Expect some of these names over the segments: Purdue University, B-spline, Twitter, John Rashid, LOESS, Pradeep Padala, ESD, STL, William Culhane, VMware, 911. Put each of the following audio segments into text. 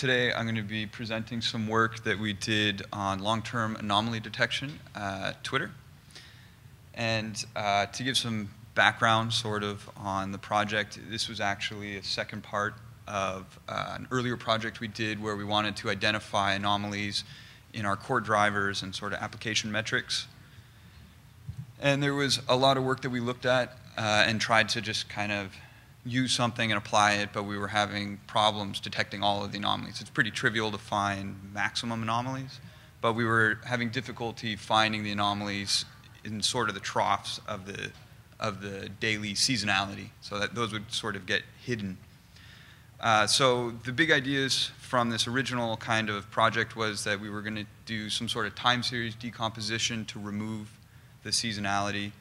Today I'm going to be presenting some work that we did on long-term anomaly detection at Twitter. And to give some background sort of on the project, this was actually a second part of an earlier project we did where we wanted to identify anomalies in our core drivers and sort of application metrics. And there was a lot of work that we looked at and tried to just kind of use something and apply it, but we were having problems detecting all of the anomalies. It's pretty trivial to find maximum anomalies, but we were having difficulty finding the anomalies in sort of the troughs of the daily seasonality, so that those would sort of get hidden. So the big ideas from this original kind of project was that we were going to do some sort of time series decomposition to remove the seasonality.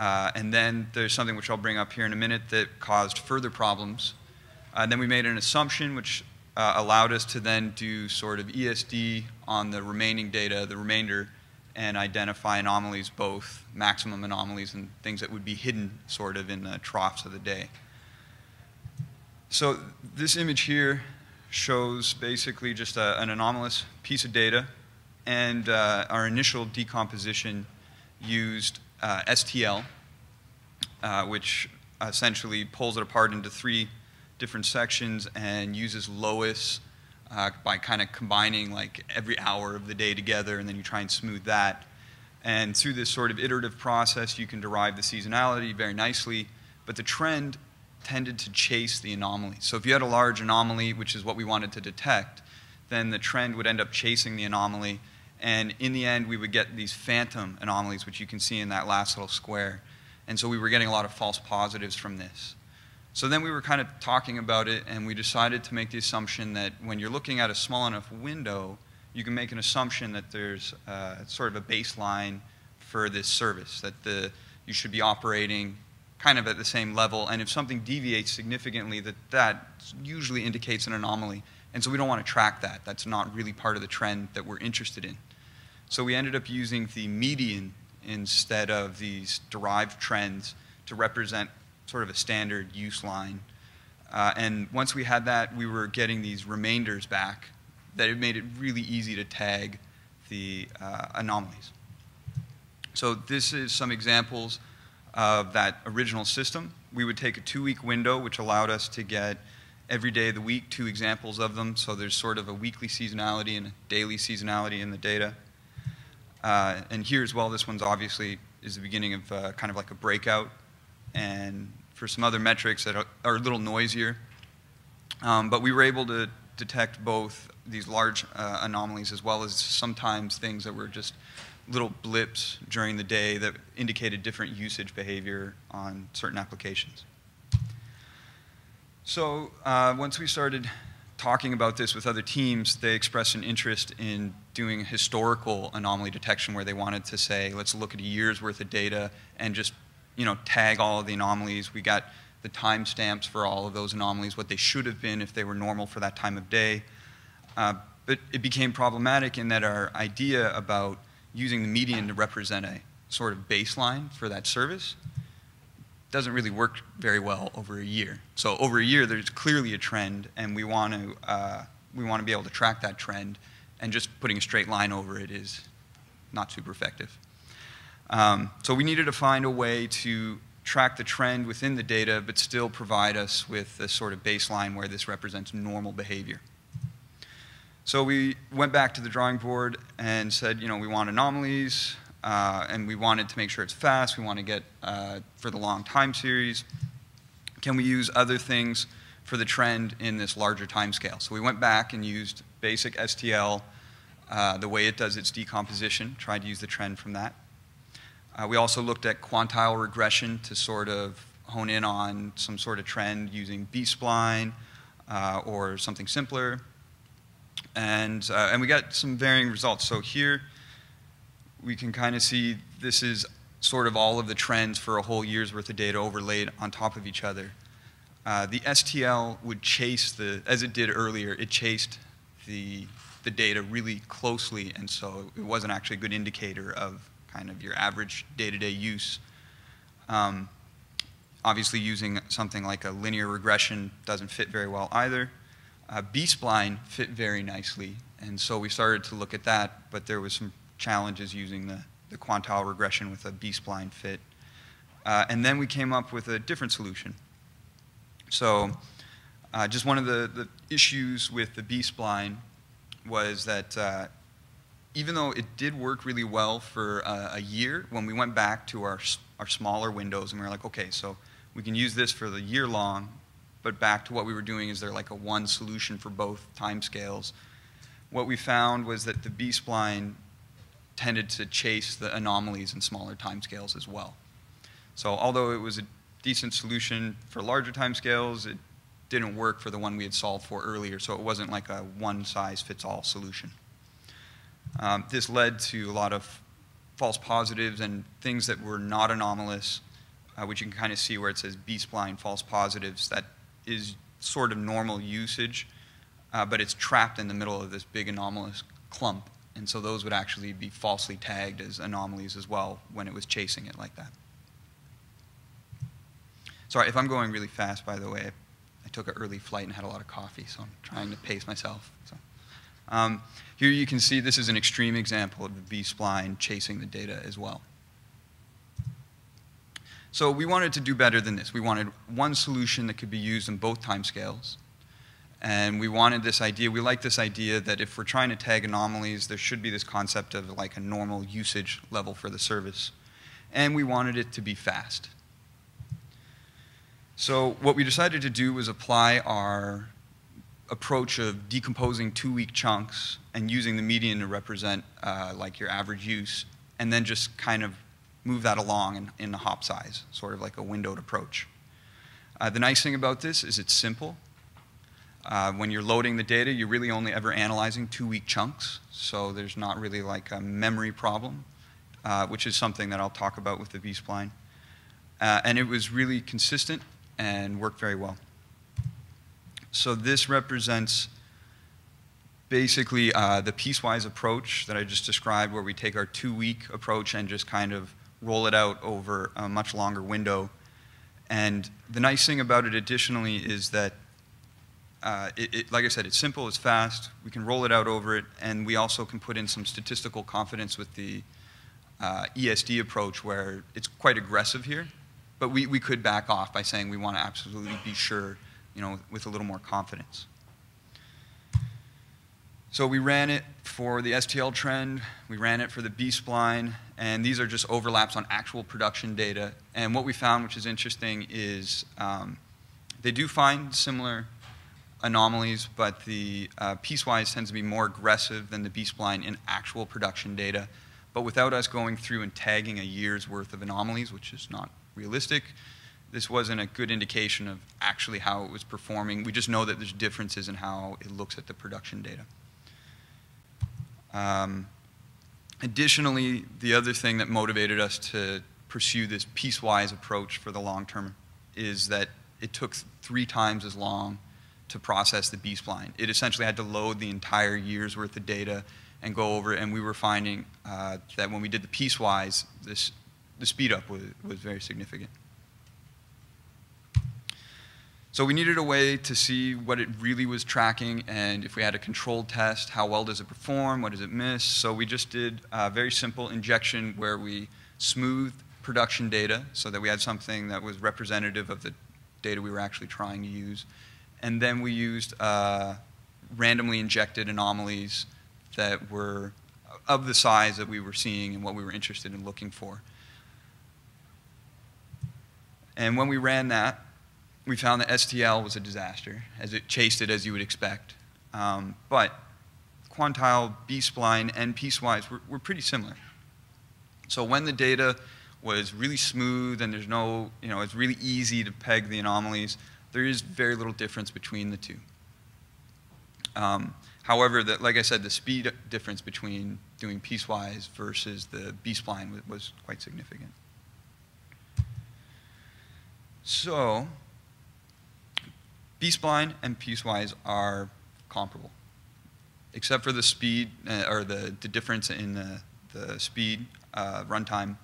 And then there's something which I'll bring up here in a minute that caused further problems. Then we made an assumption which allowed us to then do sort of ESD on the remaining data, the remainder, and identify anomalies, both maximum anomalies and things that would be hidden sort of in the troughs of the day. So this image here shows basically just an anomalous piece of data, and our initial decomposition used STL, which essentially pulls it apart into three different sections and uses LOESS by kind of combining like every hour of the day together, and then you try and smooth that. And through this sort of iterative process, you can derive the seasonality very nicely, but the trend tended to chase the anomaly. So if you had a large anomaly, which is what we wanted to detect, then the trend would end up chasing the anomaly, and in the end we would get these phantom anomalies, which you can see in that last little square. And so we were getting a lot of false positives from this. So then we were kind of talking about it, and we decided to make the assumption that when you're looking at a small enough window, you can make an assumption that there's sort of a baseline for this service, that you should be operating kind of at the same level, and if something deviates significantly, that usually indicates an anomaly. And so we don't want to track that. That's not really part of the trend that we're interested in. So we ended up using the median instead of these derived trends to represent sort of a standard use line. And once we had that, we were getting these remainders back that made it really easy to tag the anomalies. So this is some examples of that original system. We would take a 2-week window, which allowed us to get every day of the week 2 examples of them. So there's sort of a weekly seasonality and a daily seasonality in the data. And here as well, this one's obviously is the beginning of kind of like a breakout. And for some other metrics that are a little noisier. But we were able to detect both these large anomalies as well as sometimes things that were just little blips during the day that indicated different usage behavior on certain applications. So once we started talking about this with other teams, they expressed an interest in doing historical anomaly detection, where they wanted to say, let's look at a year's worth of data and just, you know, tag all of the anomalies. We got the timestamps for all of those anomalies, what they should have been if they were normal for that time of day. But it became problematic in that our idea about using the median to represent a sort of baseline for that service doesn't really work very well over a year. So over a year, there's clearly a trend, and we want to be able to track that trend, and just putting a straight line over it is not super effective. So we needed to find a way to track the trend within the data, but still provide us with a sort of baseline where this represents normal behavior. So we went back to the drawing board and said, you know, we want anomalies, and we wanted to make sure it's fast. We want to get for the long time series. Can we use other things for the trend in this larger time scale? So we went back and used basic STL, the way it does its decomposition, tried to use the trend from that. We also looked at quantile regression to sort of hone in on some sort of trend using B-spline or something simpler. And we got some varying results. So here we can kind of see this is sort of all of the trends for a whole year's worth of data overlaid on top of each other. The STL would chase as it did earlier, it chased the data really closely, and so it wasn't actually a good indicator of kind of your average day-to-day use. Obviously using something like a linear regression doesn't fit very well either. B-spline fit very nicely. And so we started to look at that, but there was some challenges using the quantile regression with a B-spline fit. And then we came up with a different solution. So just one of the issues with the B-spline was that even though it did work really well for a year, when we went back to our smaller windows and we were like, okay, so we can use this for the year long, but back to what we were doing, is there like a one solution for both timescales? What we found was that the B-spline tended to chase the anomalies in smaller timescales as well. So although it was a decent solution for larger timescales, it didn't work for the one we had solved for earlier, so it wasn't like a one-size-fits-all solution. This led to a lot of false positives and things that were not anomalous, which you can kind of see where it says B-spline false positives. That is sort of normal usage, but it's trapped in the middle of this big anomalous clump, and so those would actually be falsely tagged as anomalies as well when it was chasing it like that. Sorry, if I'm going really fast, by the way, I took an early flight and had a lot of coffee, so I'm trying to pace myself. So. Here you can see this is an extreme example of the B-spline chasing the data as well. So we wanted to do better than this. We wanted one solution that could be used in both timescales. And we wanted this idea, we like this idea that if we're trying to tag anomalies, there should be this concept of like a normal usage level for the service. And we wanted it to be fast. So what we decided to do was apply our approach of decomposing two-week chunks and using the median to represent like your average use, and then just kind of move that along in the hop size, sort of like a windowed approach. The nice thing about this is it's simple. When you're loading the data, you're really only ever analyzing two-week chunks, so there's not really like a memory problem, which is something that I'll talk about with the B-spline. And it was really consistent and worked very well. So this represents basically the piecewise approach that I just described, where we take our two-week approach and just kind of roll it out over a much longer window. And the nice thing about it additionally is that, like I said, it's simple, it's fast, we can roll it out over it, and we also can put in some statistical confidence with the ESD approach, where it's quite aggressive here, but we could back off by saying we want to absolutely be sure, you know, with a little more confidence. So we ran it for the STL trend, we ran it for the B-spline, and these are just overlaps on actual production data. And what we found, which is interesting, is they do find similar anomalies, but the piecewise tends to be more aggressive than the B-spline in actual production data. But without us going through and tagging a year's worth of anomalies, which is not realistic, this wasn't a good indication of actually how it was performing. We just know that there's differences in how it looks at the production data. Additionally, the other thing that motivated us to pursue this piecewise approach for the long term is that it took 3 times as long to process the B-spline. It essentially had to load the entire year's worth of data and go over it, and we were finding that when we did the piecewise, the speed up was very significant. So we needed a way to see what it really was tracking, and if we had a controlled test, how well does it perform, what does it miss? So we just did a very simple injection where we smoothed production data so that we had something that was representative of the data we were actually trying to use. And then we used randomly injected anomalies that were of the size that we were seeing and what we were interested in looking for. And when we ran that, we found that STL was a disaster, as it chased it as you would expect. But quantile, B-spline, and piecewise were pretty similar. So when the data was really smooth and there's no, you know, it's really easy to peg the anomalies, there is very little difference between the two. However, like I said, the speed difference between doing piecewise versus the B-spline was quite significant. So B-spline and piecewise are comparable, except for the speed or the difference in the speed runtime.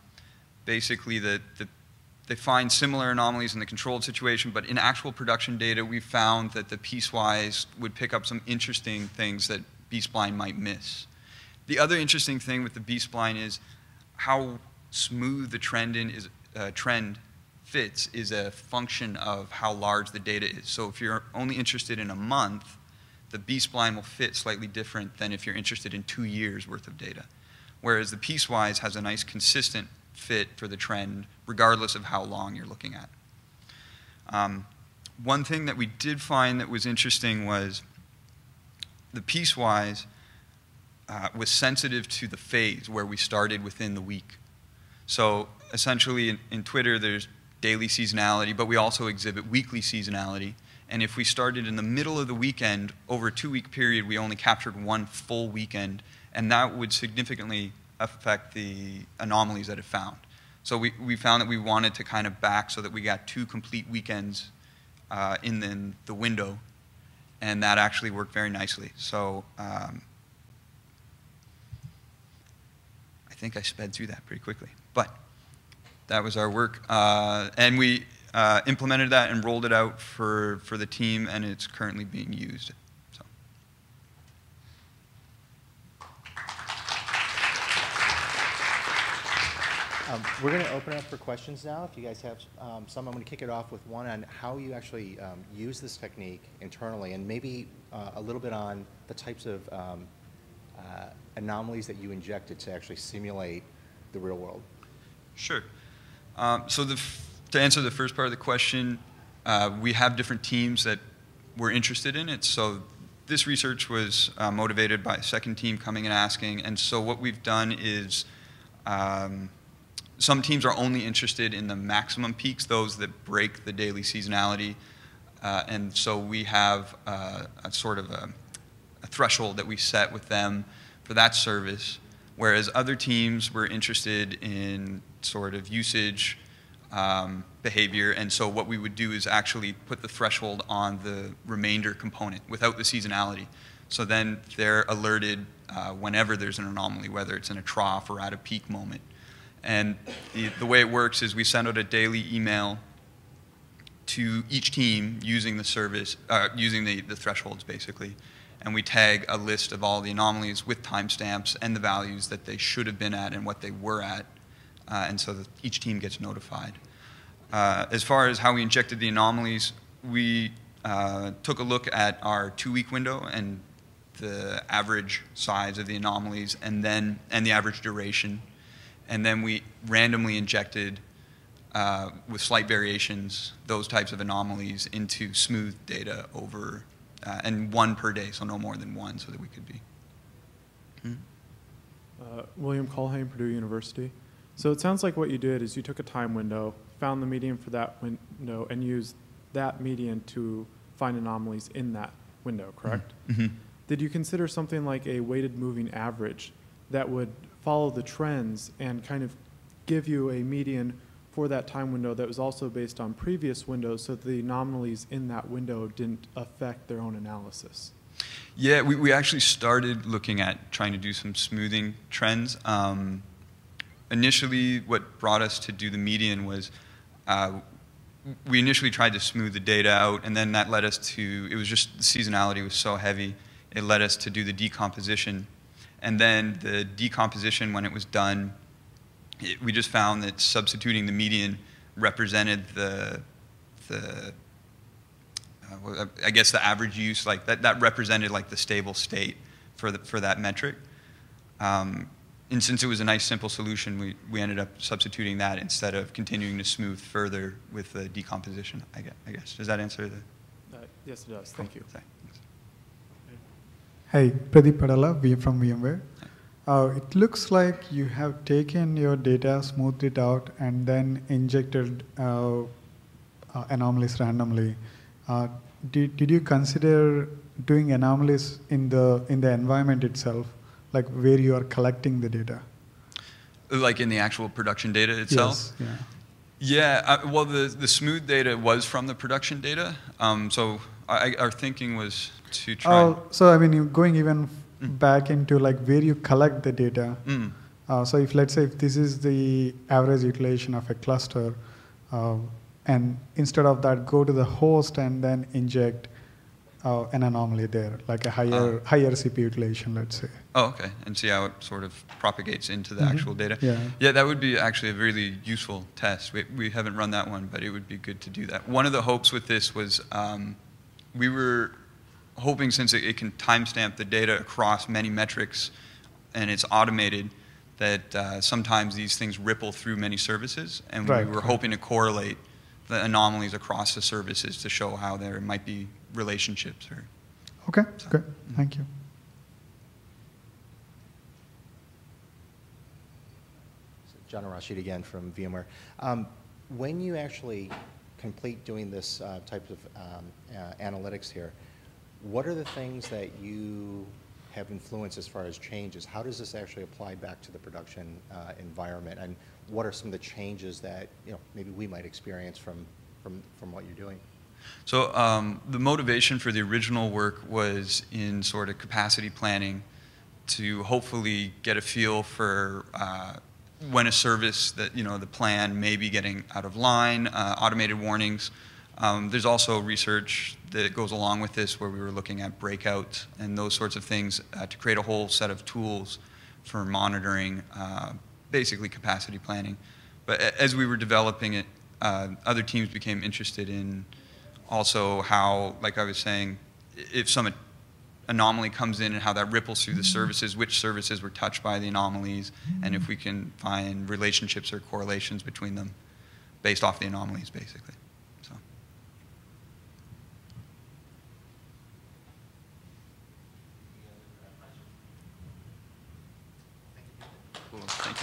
Basically, the They find similar anomalies in the controlled situation, but in actual production data, we found that the piecewise would pick up some interesting things that B-spline might miss. The other interesting thing with the B-spline is how smooth the trend fits is a function of how large the data is. So if you're only interested in a month, the B-spline will fit slightly different than if you're interested in 2 years worth of data. Whereas the piecewise has a nice consistent fit for the trend, regardless of how long you're looking at. One thing that we did find that was interesting was the piecewise was sensitive to the phase where we started within the week. So essentially in Twitter, there's daily seasonality, but we also exhibit weekly seasonality. And if we started in the middle of the weekend, over a 2-week period, we only captured one full weekend, and that would significantly affect the anomalies that it found. So we found that we wanted to kind of back so that we got 2 complete weekends in the window, and that actually worked very nicely. So I think I sped through that pretty quickly, but that was our work. And we implemented that and rolled it out for the team, and it's currently being used. We're going to open up for questions now. If you guys have some, I'm going to kick it off with one on how you actually use this technique internally, and maybe a little bit on the types of anomalies that you injected to actually simulate the real world. Sure. So to answer the first part of the question, we have different teams that we're interested in it. So this research was motivated by a second team coming and asking, and so what we've done is some teams are only interested in the maximum peaks, those that break the daily seasonality, and so we have a sort of a threshold that we set with them for that service, whereas other teams were interested in sort of usage behavior, and so what we would do is actually put the threshold on the remainder component without the seasonality. So then they're alerted whenever there's an anomaly, whether it's in a trough or at a peak moment. And the way it works is we send out a daily email to each team using the service, using the thresholds basically, and we tag a list of all the anomalies with timestamps and the values that they should have been at and what they were at, and so that each team gets notified. As far as how we injected the anomalies, we took a look at our 2-week window and the average size of the anomalies and the average duration. And then we randomly injected, with slight variations, those types of anomalies into smooth data over, and one per day, so no more than one, so that we could be. William Culhane, Purdue University. So it sounds like what you did is you took a time window, found the median for that window, and used that median to find anomalies in that window, correct? Mm-hmm. Did you consider something like a weighted moving average that would follow the trends and kind of give you a median for that time window that was also based on previous windows so that the anomalies in that window didn't affect their own analysis? Yeah, we actually started looking at trying to do some smoothing trends. Initially, what brought us to do the median was we initially tried to smooth the data out, and then that led us to, it was just the seasonality was so heavy, it led us to do the decomposition. And then the decomposition, when it was done, we just found that substituting the median represented I guess the average use, like that represented like the stable state for that metric. And since it was a nice simple solution, we ended up substituting that instead of continuing to smooth further with the decomposition, I guess. Does that answer the? Yes, it does. Thank you. Sorry. Hi, Pradeep Padala from VMware. It looks like you have taken your data, smoothed it out, and then injected anomalies randomly. Did you consider doing anomalies in the environment itself, like where you are collecting the data? Like in the actual production data itself? Yes, yeah, well, the smooth data was from the production data, so our thinking was to try. So I mean, you're going even back into like where you collect the data. So if let's say if this is the average utilization of a cluster, And instead of that, go to the host and then inject an anomaly there, like a higher CPU utilization, let's say. Oh, okay. And see how it sort of propagates into the actual data. Yeah. Yeah, that would be actually a really useful test. We haven't run that one, but it would be good to do that. One of the hopes with this was we were hoping, since it can timestamp the data across many metrics and it's automated, that sometimes these things ripple through many services, and we were hoping to correlate the anomalies across the services to show how there might be relationships. Or okay, thank you. So John Rashid again from VMware. When you actually complete doing this type of analytics here, what are the things that you have influenced as far as changes? How does this actually apply back to the production environment? And what are some of the changes that maybe we might experience from what you're doing? So the motivation for the original work was in sort of capacity planning to hopefully get a feel for when a service that, the plan may be getting out of line, automated warnings. There's also research that goes along with this where we were looking at breakouts and those sorts of things to create a whole set of tools for monitoring basically capacity planning. But as we were developing it, other teams became interested in also how, like I was saying, if some anomaly comes in and how that ripples through the services, which services were touched by the anomalies, and if we can find relationships or correlations between them based off the anomalies, basically. So. Cool. Thank